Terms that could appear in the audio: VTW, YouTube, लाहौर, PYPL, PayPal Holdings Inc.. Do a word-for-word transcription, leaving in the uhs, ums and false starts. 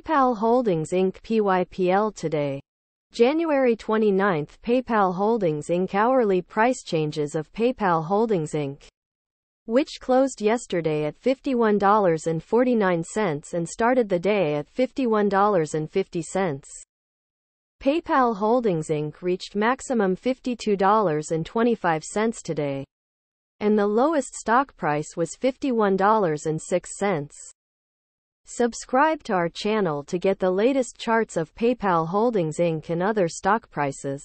PayPal Holdings Incorporated P Y P L today. January twenty-ninth, PayPal Holdings Incorporated hourly price changes of PayPal Holdings Incorporated, which closed yesterday at fifty-one dollars and forty-nine cents and started the day at fifty-one dollars and fifty cents. PayPal Holdings Incorporated reached maximum fifty-two dollars and twenty-five cents today, and the lowest stock price was fifty-one dollars and six cents. Subscribe to our channel to get the latest charts of PayPal Holdings Incorporated and other stock prices.